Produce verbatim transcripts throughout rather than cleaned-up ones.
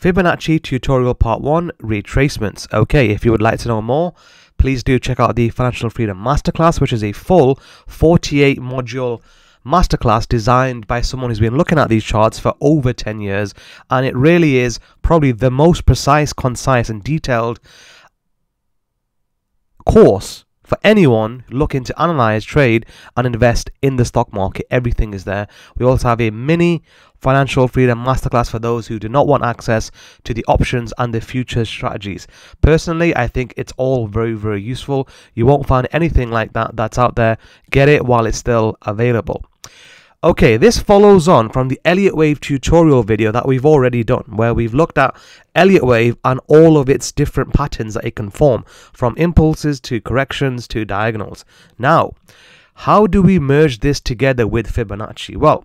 Fibonacci tutorial part one, retracements. Okay, if you would like to know more, please do check out the Financial Freedom Masterclass, which is a full forty-eight module masterclass designed by someone who's been looking at these charts for over ten years, and it really is probably the most precise, concise and detailed course for anyone looking to analyze, trade and invest in the stock market. Everything is there. We also have a mini Financial Freedom Masterclass for those who do not want access to the options and the futures strategies. Personally, I think it's all very, very useful. You won't find anything like that that's out there. Get it while it's still available. Okay, this follows on from the Elliott Wave tutorial video that we've already done, where we've looked at Elliott Wave and all of its different patterns that it can form, from impulses to corrections to diagonals. Now, how do we merge this together with Fibonacci? Well,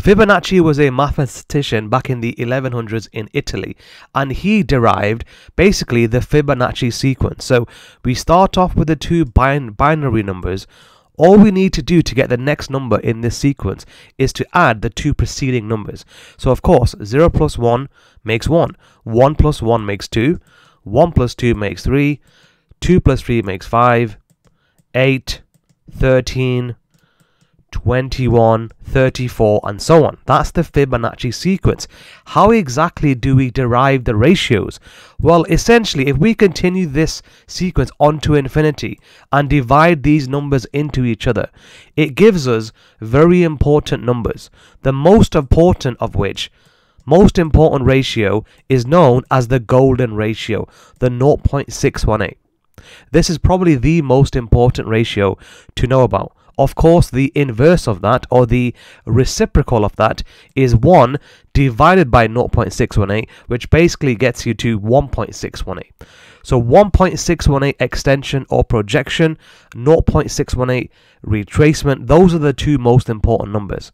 Fibonacci was a mathematician back in the eleven hundreds in Italy, and he derived basically the Fibonacci sequence. So we start off with the two bin- binary numbers. All we need to do to get the next number in this sequence is to add the two preceding numbers. So of course, zero plus one makes one, one plus one makes two, one plus two makes three, two plus three makes five, eight, thirteen, twenty-one, thirty-four, and so on. That's the Fibonacci sequence. How exactly do we derive the ratios? Well, essentially, if we continue this sequence onto infinity and divide these numbers into each other, it gives us very important numbers, the most important of which, most important ratio is known as the golden ratio, the zero point six one eight. This is probably the most important ratio to know about. Of course, the inverse of that, or the reciprocal of that, is one divided by zero point six one eight, which basically gets you to one point six one eight. So one point six one eight extension or projection, zero point six one eight retracement, those are the two most important numbers.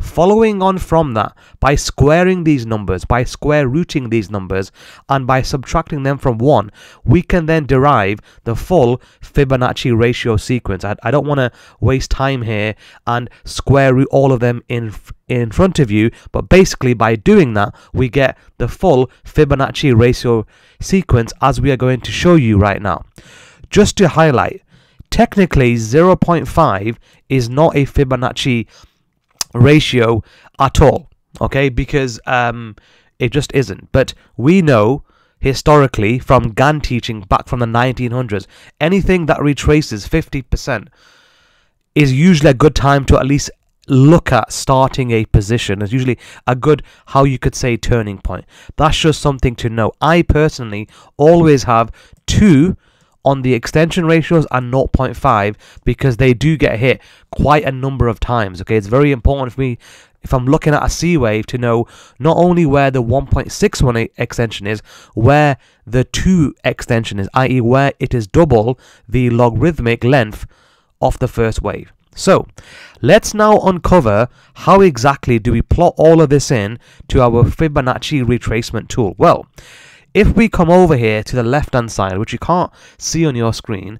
Following on from that, by squaring these numbers, by square rooting these numbers, and by subtracting them from one, we can then derive the full Fibonacci ratio sequence. I, I don't want to waste time here and square root all of them in in front of you, but basically by doing that, we get the full Fibonacci ratio sequence as we are going to show you right now. Just to highlight, technically zero point five is not a Fibonacci ratio at all, okay, because um it just isn't. But we know historically from Gan teaching back from the nineteen hundreds, anything that retraces fifty percent is usually a good time to at least look at starting a position. It's usually a good, how you could say, turning point. That's just something to know. I personally always have two on the extension ratios and zero point five, because they do get hit quite a number of times. Okay, it's very important for me, if I'm looking at a C wave, to know not only where the one point six one eight extension is, where the two extension is, that is where it is double the logarithmic length of the first wave. So let's now uncover how exactly do we plot all of this in to our Fibonacci retracement tool. Well, if we come over here to the left-hand side, which you can't see on your screen,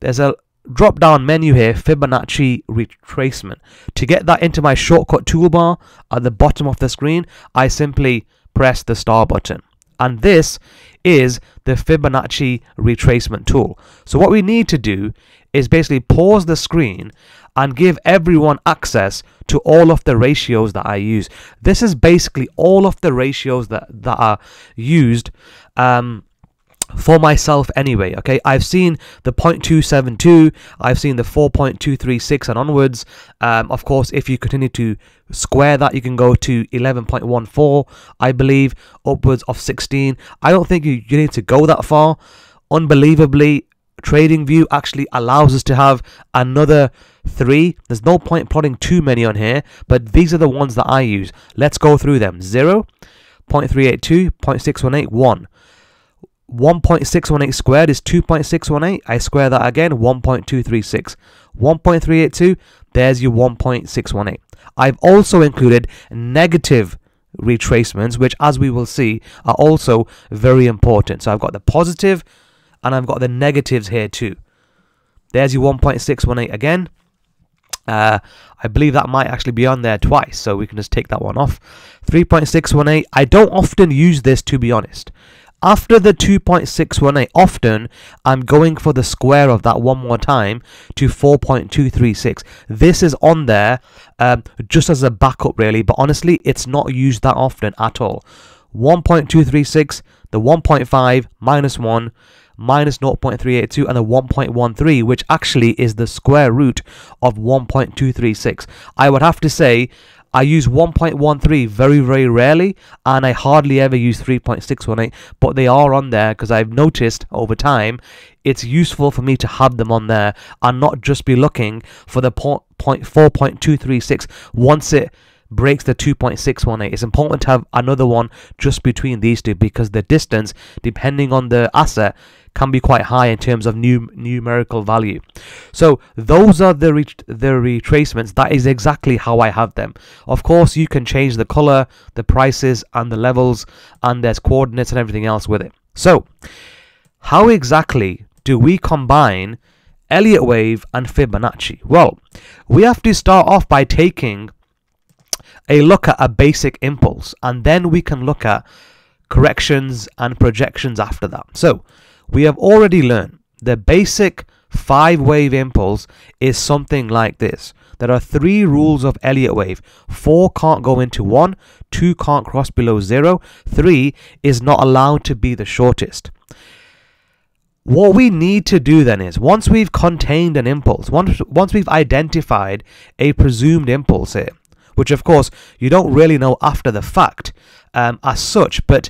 there's a drop-down menu here, Fibonacci retracement. To get that into my shortcut toolbar at the bottom of the screen, I simply press the star button. And this is the Fibonacci retracement tool. So what we need to do is basically pause the screen and give everyone access to all of the ratios that I use. This is basically all of the ratios that, that are used um, for myself anyway, okay? I've seen the zero point two seven two, I've seen the four point two three six and onwards. Um, of course, if you continue to square that, you can go to eleven point one four, I believe, upwards of sixteen. I don't think you, you need to go that far. Unbelievably, TradingView actually allows us to have another three. There's no point plotting too many on here, but these are the ones that I use. Let's go through them. zero, zero point three eight two, zero point six one eight, one. one point six one eight squared is two point six one eight. I square that again, one point two three six. one point three eight two, there's your one point six one eight. I've also included negative retracements, which, as we will see, are also very important. So I've got the positive and I've got the negatives here too. There's your one point six one eight again. Uh, I believe that might actually be on there twice, so we can just take that one off. three point six one eight, I don't often use this, to be honest. After the two point six one eight, often I'm going for the square of that one more time to four point two three six. This is on there um, just as a backup really, but honestly it's not used that often at all. one point two three six, the one point five, minus one, minus zero point three eight two, and the one point one three, which actually is the square root of one point two three six. I would have to say I use one point one three very, very rarely, and I hardly ever use three point six one eight, but they are on there because I've noticed over time it's useful for me to have them on there and not just be looking for the four point two three six once it breaks the two point six one eight. It's important to have another one just between these two because the distance, depending on the asset, can be quite high in terms of new numerical value. So those are the, ret the retracements. That is exactly how I have them. Of course, you can change the color, the prices, and the levels, and there's coordinates and everything else with it. So how exactly do we combine Elliott Wave and Fibonacci? Well, we have to start off by taking a look at a basic impulse, and then we can look at corrections and projections after that. So we have already learned the basic five wave impulse is something like this. There are three rules of Elliott Wave. Four can't go into one, two can't cross below zero, three is not allowed to be the shortest. What we need to do then is, once we've contained an impulse, once, once we've identified a presumed impulse here, which of course you don't really know after the fact um, as such, but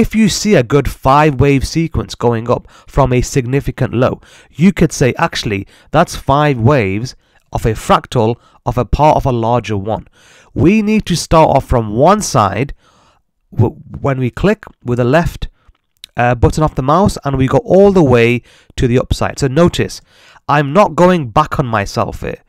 if you see a good five wave sequence going up from a significant low, you could say actually that's five waves of a fractal of a part of a larger one. We need to start off from one side when we click with the left uh, button off the mouse, and we go all the way to the upside. So notice I'm not going back on myself here.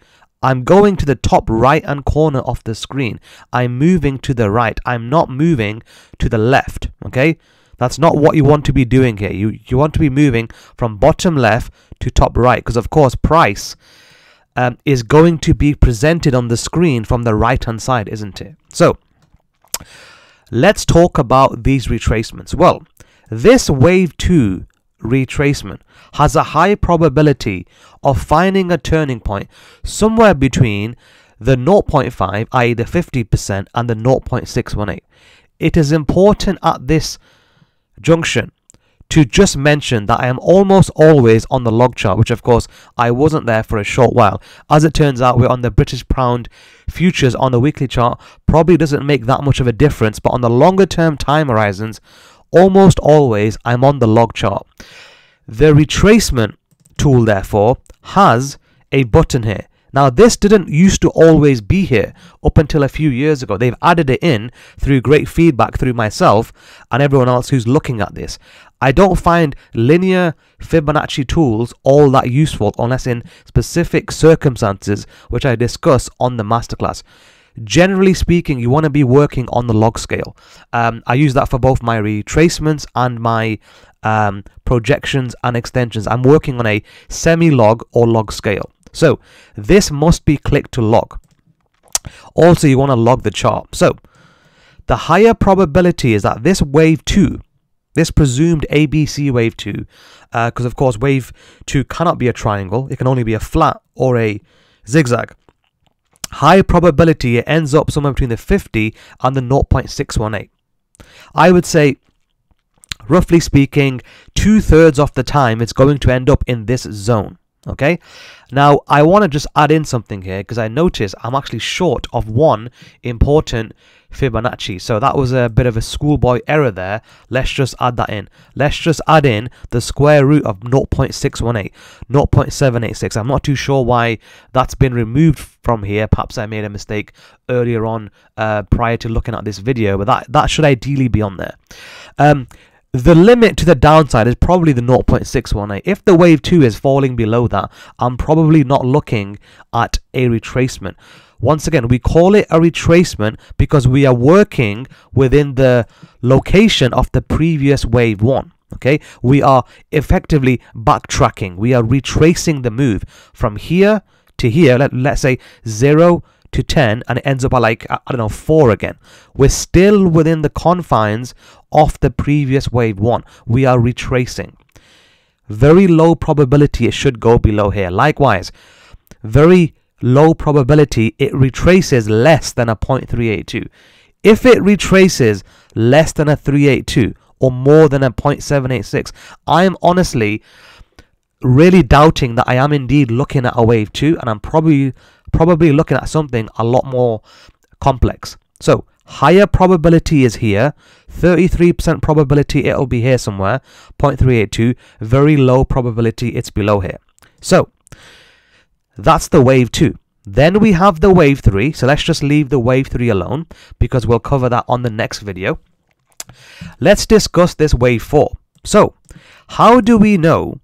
I'm going to the top right hand corner of the screen. I'm moving to the right. I'm not moving to the left, okay? That's not what you want to be doing here. You, you want to be moving from bottom left to top right, because of course price um, is going to be presented on the screen from the right hand side, isn't it? So let's talk about these retracements. Well, this wave two retracement has a high probability of finding a turning point somewhere between the zero point five, that is the fifty percent, and the zero point six one eight. It is important at this junction to just mention that I am almost always on the log chart, which of course I wasn't there for a short while. As it turns out, we're on the British pound futures on the weekly chart. Probably doesn't make that much of a difference, but on the longer term time horizons, almost always I'm on the log chart. The retracement tool therefore has a button here. Now this didn't used to always be here up until a few years ago. They've added it in through great feedback through myself and everyone else who's looking at this. I don't find linear Fibonacci tools all that useful unless in specific circumstances, which I discuss on the masterclass. Generally speaking, you want to be working on the log scale. Um, I use that for both my retracements and my um, projections and extensions. I'm working on a semi-log or log scale. So this must be clicked to log. Also, you want to log the chart. So the higher probability is that this wave two, this presumed A B C wave two, because uh, of course wave two cannot be a triangle. It can only be a flat or a zigzag. High probability it ends up somewhere between the fifty and the zero point six one eight. I would say, roughly speaking, two-thirds of the time it's going to end up in this zone. Okay, now I want to just add in something here because I notice I'm actually short of one important Fibonacci, so that was a bit of a schoolboy error there. Let's just add that in. Let's just add in the square root of zero point six one eight, zero point seven eight six. I'm not too sure why that's been removed from here. Perhaps I made a mistake earlier on uh, prior to looking at this video, but that, that should ideally be on there. Um, The limit to the downside is probably the zero point six one eight. If the wave two is falling below that, I'm probably not looking at a retracement. Once again, we call it a retracement because we are working within the location of the previous wave one. Okay, we are effectively backtracking. We are retracing the move from here to here, let, let's say zero to ten, and it ends up at like, I don't know, four again, we're still within the confines of the previous wave one. We are retracing. Very low probability it should go below here. Likewise, very low probability it retraces less than a zero point three eight two. If it retraces less than a three eighty-two or more than a zero point seven eight six, I am honestly really doubting that I am indeed looking at a wave two, and I'm probably probably looking at something a lot more complex. So higher probability is here, thirty-three percent probability it'll be here somewhere, zero point three eight two, very low probability it's below here. So that's the wave two. Then we have the wave three, so let's just leave the wave three alone because we'll cover that on the next video. Let's discuss this wave four. So how do we know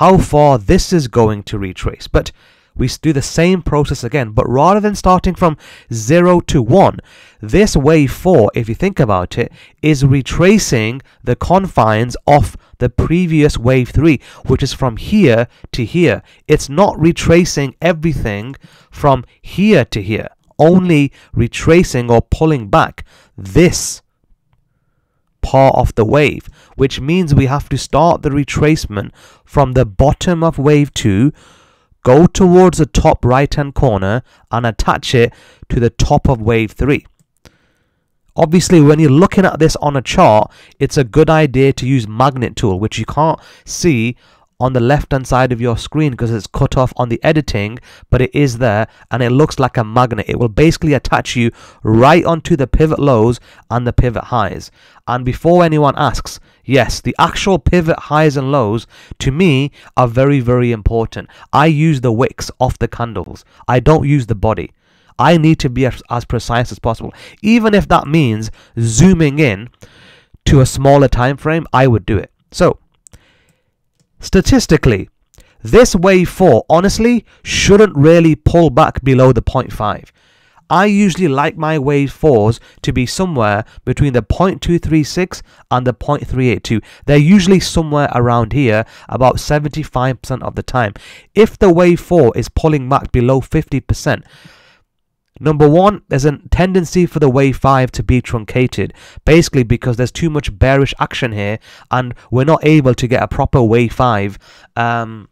how far this is going to retrace? But we do the same process again, but rather than starting from zero to one, this wave four, if you think about it, is retracing the confines of the previous wave three, which is from here to here. It's not retracing everything from here to here, only retracing or pulling back this part of the wave, which means we have to start the retracement from the bottom of wave two, go towards the top right hand corner and attach it to the top of wave three. Obviously, when you're looking at this on a chart, it's a good idea to use magnet tool, which you can't see on the left hand side of your screen because it's cut off on the editing, but it is there and it looks like a magnet. It will basically attach you right onto the pivot lows and the pivot highs. And before anyone asks, yes, the actual pivot highs and lows to me are very, very important. I use the wicks off the candles. I don't use the body. I need to be as precise as possible. Even if that means zooming in to a smaller time frame, I would do it. So statistically, this wave four honestly shouldn't really pull back below the zero point five. I usually like my wave fours to be somewhere between the zero point two three six and the zero point three eight two. They're usually somewhere around here about seventy-five percent of the time. If the wave four is pulling back below fifty percent, number one, there's a tendency for the wave five to be truncated, basically because there's too much bearish action here and we're not able to get a proper wave five, um,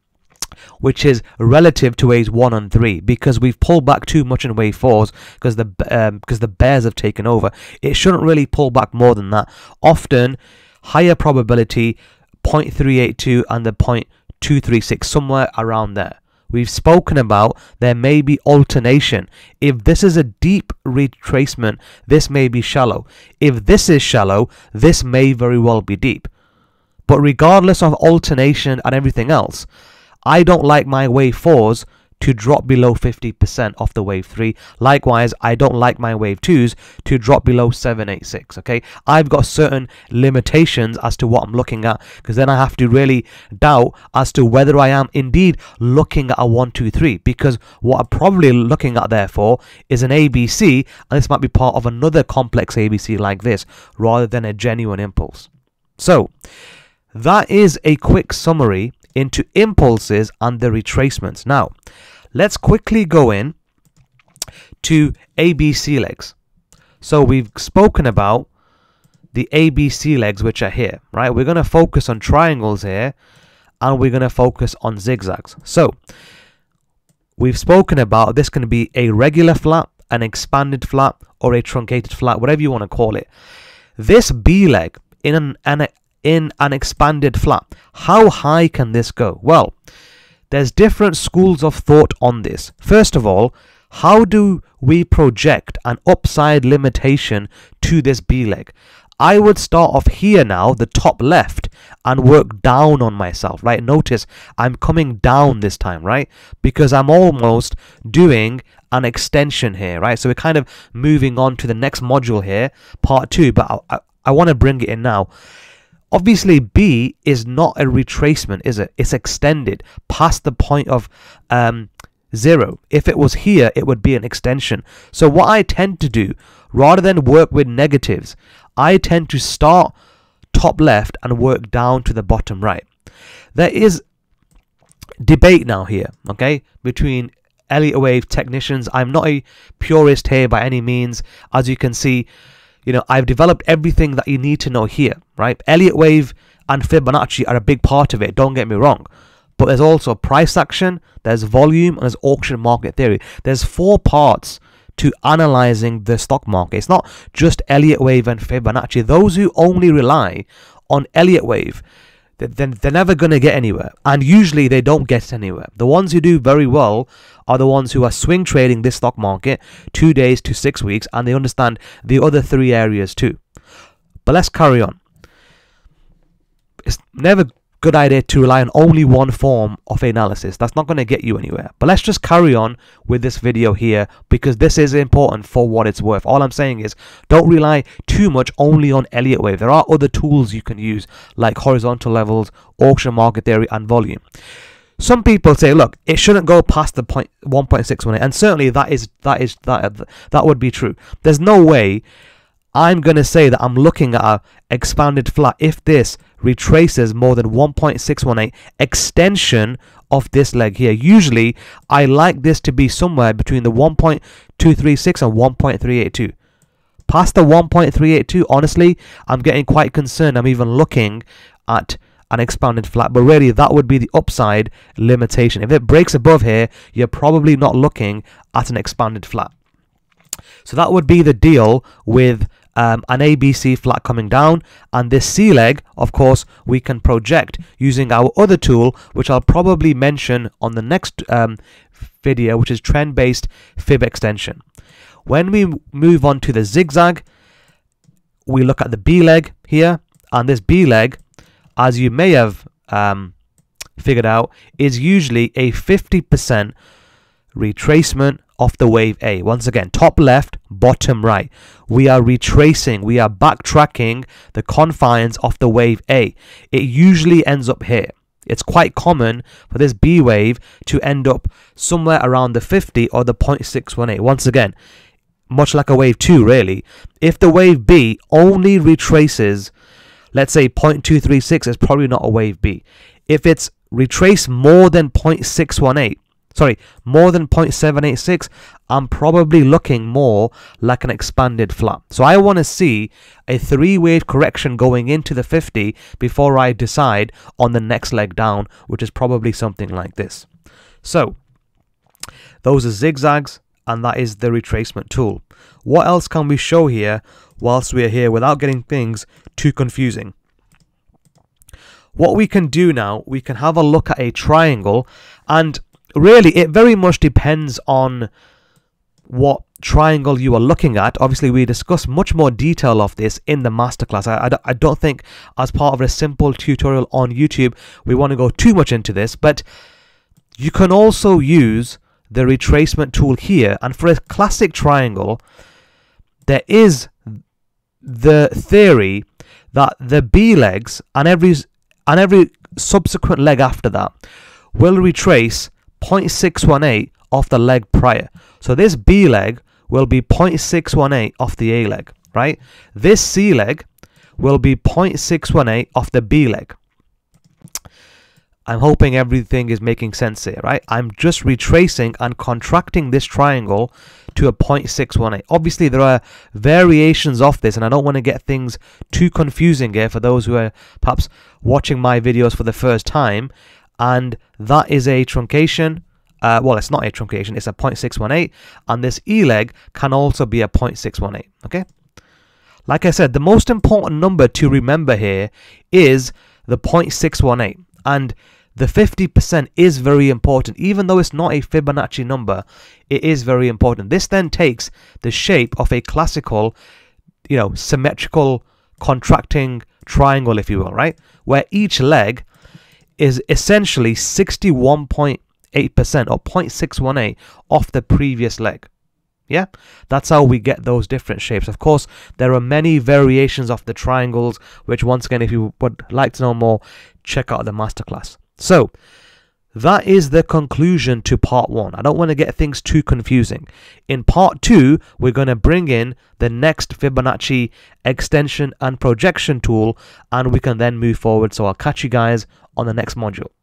which is relative to waves one and three, because we've pulled back too much in wave fours because the um, because the bears have taken over. It shouldn't really pull back more than that. Often, higher probability, zero point three eight two and the zero point two three six, somewhere around there. We've spoken about there may be alternation. If this is a deep retracement, this may be shallow. If this is shallow, this may very well be deep. But regardless of alternation and everything else, I don't like my wave fours to drop below fifty percent of the wave three. Likewise, I don't like my wave twos to drop below seven eight six, okay? I've got certain limitations as to what I'm looking at, because then I have to really doubt as to whether I am indeed looking at a one two three, because what I'm probably looking at therefore is an A B C, and this might be part of another complex A B C like this rather than a genuine impulse. So that is a quick summary into impulses and the retracements. Now, let's quickly go in to A B C legs. So we've spoken about the A B C legs, which are here, right? We're going to focus on triangles here, and we're going to focus on zigzags. So we've spoken about this can be a regular flat, an expanded flat, or a truncated flat, whatever you want to call it. This B leg in an, an in an expanded flat, how high can this go? Well, there's different schools of thought on this. First of all, how do we project an upside limitation to this B leg? I would start off here now, the top left, and work down on myself, right? Notice I'm coming down this time, right? Because I'm almost doing an extension here, right? So we're kind of moving on to the next module here, part two, but I, I, I want to bring it in now. Obviously, B is not a retracement, is it? It's extended past the point of um, zero. If it was here, it would be an extension. So what I tend to do, rather than work with negatives, I tend to start top left and work down to the bottom right. There is debate now here, okay, between Elliott Wave technicians. I'm not a purist here by any means. As you can see, you know, I've developed everything that you need to know here, right? Elliott Wave and Fibonacci are a big part of it, don't get me wrong. But there's also price action, there's volume, and there's auction market theory. There's four parts to analyzing the stock market. It's not just Elliott Wave and Fibonacci. Those who only rely on Elliott Wave, then they're never going to get anywhere, and usually they don't get anywhere. The ones who do very well are the ones who are swing trading this stock market two days to six weeks, and they understand the other three areas too. But let's carry on. It's never a good idea to rely on only one form of analysis. That's not going to get you anywhere. But let's just carry on with this video here, because this is important for what it's worth. All I'm saying is don't rely too much only on Elliott Wave. There are other tools you can use, like horizontal levels, auction market theory, and volume. Some people say, look, it shouldn't go past the point one point six one eight, and certainly that is that is that that would be true. There's no way I'm going to say that I'm looking at an expanded flat if this retraces more than one point six one eight extension of this leg here. Usually, I like this to be somewhere between the one point two three six and one point three eight two. Past the one point three eight two, honestly, I'm getting quite concerned. I'm even looking at an expanded flat, but really that would be the upside limitation. If it breaks above here, you're probably not looking at an expanded flat. So that would be the deal with Um, an A B C flat coming down, and this C leg, of course, we can project using our other tool, which I'll probably mention on the next um, video, which is trend-based Fib extension. When we move on to the zigzag, we look at the B leg here, and this B leg, as you may have um, figured out, is usually a fifty percent retracement of the wave A. Once again, top left, bottom right. We are retracing, we are backtracking the confines of the wave A. It usually ends up here. It's quite common for this B wave to end up somewhere around the fifty or the zero point six one eight. Once again, much like a wave two really. If the wave B only retraces, let's say zero point two three six, it's probably not a wave B. If it's retraced more than zero point six one eight, Sorry, more than zero point seven eight six, I'm probably looking more like an expanded flat. So I want to see a three-wave correction going into the fifty before I decide on the next leg down, which is probably something like this. So those are zigzags, and that is the retracement tool. What else can we show here whilst we're here without getting things too confusing? What we can do now, we can have a look at a triangle, and really, it very much depends on what triangle you are looking at. Obviously, we discuss much more detail of this in the masterclass. I, I, I don't think as part of a simple tutorial on YouTube, we want to go too much into this, but you can also use the retracement tool here. And for a classic triangle, there is the theory that the B legs and every, and every subsequent leg after that will retrace zero point six one eight off the leg prior. So this B leg will be zero point six one eight off the A leg, right? This C leg will be zero point six one eight off the B leg. I'm hoping everything is making sense here, right? I'm just retracing and contracting this triangle to a zero point six one eight. Obviously, there are variations of this, and I don't want to get things too confusing here for those who are perhaps watching my videos for the first time. And that is a truncation. Uh, well, it's not a truncation, it's a zero point six one eight. And this E leg can also be a zero point six one eight, okay? Like I said, the most important number to remember here is the zero point six one eight. And the fifty percent is very important. Even though it's not a Fibonacci number, it is very important. This then takes the shape of a classical, you know, symmetrical contracting triangle, if you will, right? Where each leg is essentially sixty-one point eight percent or zero point six one eight off the previous leg. Yeah, that's how we get those different shapes. Of course, there are many variations of the triangles, which once again, if you would like to know more, check out the masterclass. So that is the conclusion to part one. I don't want to get things too confusing. In part two, we're going to bring in the next Fibonacci extension and projection tool, and we can then move forward. So I'll catch you guys on the next module.